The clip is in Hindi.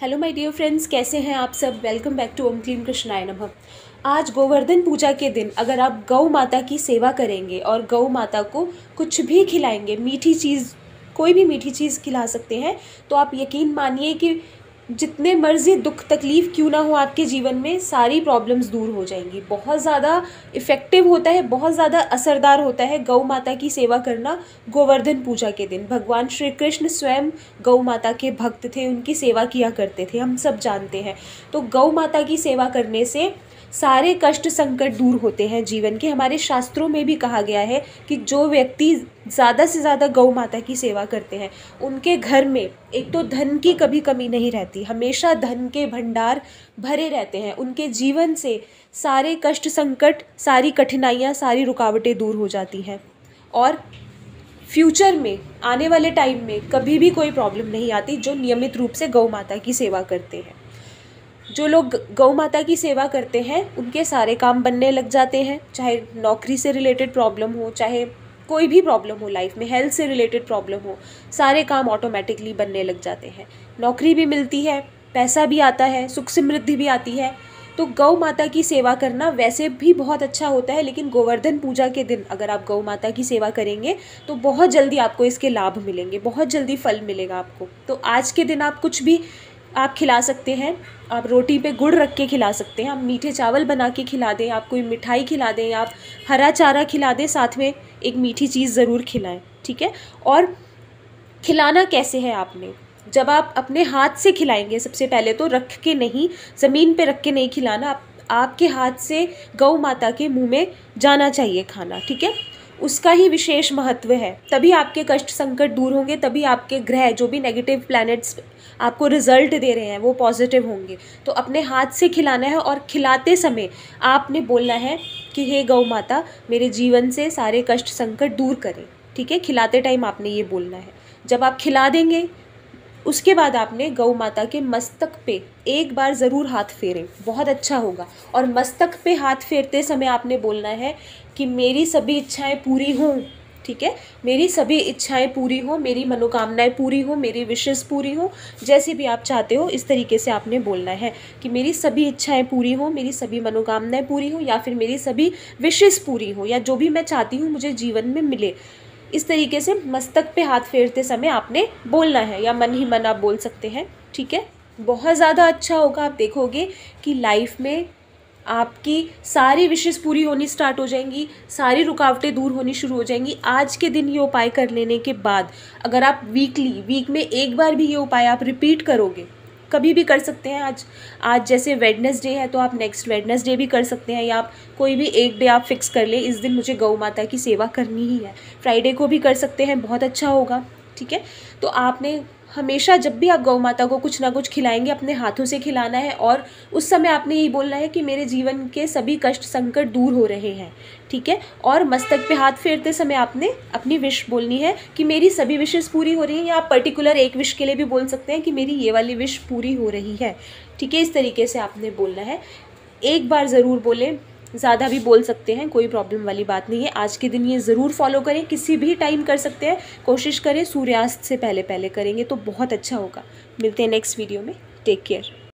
हेलो माय डियर फ्रेंड्स, कैसे हैं आप सब। वेलकम बैक टू ओम क्लीम कृष्णाय नमः। आज गोवर्धन पूजा के दिन अगर आप गौ माता की सेवा करेंगे और गौ माता को कुछ भी खिलाएंगे, मीठी चीज़, कोई भी मीठी चीज़ खिला सकते हैं, तो आप यकीन मानिए कि जितने मर्जी दुख तकलीफ़ क्यों ना हो आपके जीवन में, सारी प्रॉब्लम्स दूर हो जाएंगी। बहुत ज़्यादा इफ़ेक्टिव होता है, बहुत ज़्यादा असरदार होता है गौ माता की सेवा करना। गोवर्धन पूजा के दिन भगवान श्री कृष्ण स्वयं गौ माता के भक्त थे, उनकी सेवा किया करते थे, हम सब जानते हैं। तो गौ माता की सेवा करने से सारे कष्ट संकट दूर होते हैं जीवन के। हमारे शास्त्रों में भी कहा गया है कि जो व्यक्ति ज़्यादा से ज़्यादा गौ माता की सेवा करते हैं, उनके घर में एक तो धन की कभी कमी नहीं रहती, हमेशा धन के भंडार भरे रहते हैं। उनके जीवन से सारे कष्ट संकट, सारी कठिनाइयाँ, सारी रुकावटें दूर हो जाती हैं और फ्यूचर में, आने वाले टाइम में कभी भी कोई प्रॉब्लम नहीं आती जो नियमित रूप से गौ माता की सेवा करते हैं। जो लोग गौ माता की सेवा करते हैं उनके सारे काम बनने लग जाते हैं, चाहे नौकरी से रिलेटेड प्रॉब्लम हो, चाहे कोई भी प्रॉब्लम हो लाइफ में, हेल्थ से रिलेटेड प्रॉब्लम हो, सारे काम ऑटोमेटिकली बनने लग जाते हैं। नौकरी भी मिलती है, पैसा भी आता है, सुख समृद्धि भी आती है। तो गौ माता की सेवा करना वैसे भी बहुत अच्छा होता है, लेकिन गोवर्धन पूजा के दिन अगर आप गौ माता की सेवा करेंगे तो बहुत जल्दी आपको इसके लाभ मिलेंगे, बहुत जल्दी फल मिलेगा आपको। तो आज के दिन आप कुछ भी आप खिला सकते हैं। आप रोटी पे गुड़ रख के खिला सकते हैं, आप मीठे चावल बना के खिला दें, आप कोई मिठाई खिला दें, आप हरा चारा खिला दें, साथ में एक मीठी चीज़ ज़रूर खिलाएं, ठीक है। और खिलाना कैसे है आपने, जब आप अपने हाथ से खिलाएंगे, सबसे पहले तो रख के नहीं, ज़मीन पे रख के नहीं खिलाना, आपके हाथ से गौ माता के मुँह में जाना चाहिए खाना, ठीक है। उसका ही विशेष महत्व है, तभी आपके कष्ट संकट दूर होंगे, तभी आपके ग्रह, जो भी नेगेटिव प्लैनेट्स आपको रिजल्ट दे रहे हैं, वो पॉजिटिव होंगे। तो अपने हाथ से खिलाना है और खिलाते समय आपने बोलना है कि हे गौ माता, मेरे जीवन से सारे कष्ट संकट दूर करें, ठीक है। खिलाते टाइम आपने ये बोलना है। जब आप खिला देंगे उसके बाद आपने गौ माता के मस्तक पे एक बार ज़रूर हाथ फेरें, बहुत अच्छा होगा। और मस्तक पे हाथ फेरते समय आपने बोलना है कि मेरी सभी इच्छाएं पूरी हों, ठीक है, मेरी सभी इच्छाएं पूरी हों, मेरी मनोकामनाएं पूरी हों, मेरी विशेष पूरी हों, जैसे भी आप चाहते हो इस तरीके से आपने बोलना है कि मेरी सभी इच्छाएं पूरी हों, मेरी सभी मनोकामनाएं पूरी हों, या फिर मेरी सभी विशेष पूरी हों, या जो भी मैं चाहती हूँ मुझे जीवन में मिले। इस तरीके से मस्तक पे हाथ फेरते समय आपने बोलना है, या मन ही मन आप बोल सकते हैं, ठीक है। बहुत ज़्यादा अच्छा होगा, आप देखोगे कि लाइफ में आपकी सारी विशेष पूरी होनी स्टार्ट हो जाएंगी, सारी रुकावटें दूर होनी शुरू हो जाएंगी। आज के दिन ये उपाय कर लेने के बाद अगर आप वीक में एक बार भी ये उपाय आप रिपीट करोगे, कभी भी कर सकते हैं। आज जैसे वेडनेसडे है तो आप नेक्स्ट वेडनेसडे भी कर सकते हैं, या आप कोई भी एक डे आप फिक्स कर लें, इस दिन मुझे गौ माता की सेवा करनी ही है। फ्राइडे को भी कर सकते हैं, बहुत अच्छा होगा, ठीक है। तो आपने हमेशा जब भी आप गौ माता को कुछ ना कुछ खिलाएंगे, अपने हाथों से खिलाना है और उस समय आपने यही बोलना है कि मेरे जीवन के सभी कष्ट संकट दूर हो रहे हैं, ठीक है। और मस्तक पे हाथ फेरते समय आपने अपनी विश बोलनी है कि मेरी सभी विशेस पूरी हो रही हैं, या आप पर्टिकुलर एक विश के लिए भी बोल सकते हैं कि मेरी ये वाली विश पूरी हो रही है, ठीक है। इस तरीके से आपने बोलना है, एक बार ज़रूर बोलें, ज़्यादा भी बोल सकते हैं, कोई प्रॉब्लम वाली बात नहीं है। आज के दिन ये ज़रूर फॉलो करें, किसी भी टाइम कर सकते हैं, कोशिश करें सूर्यास्त से पहले करेंगे तो बहुत अच्छा होगा। मिलते हैं नेक्स्ट वीडियो में, टेक केयर।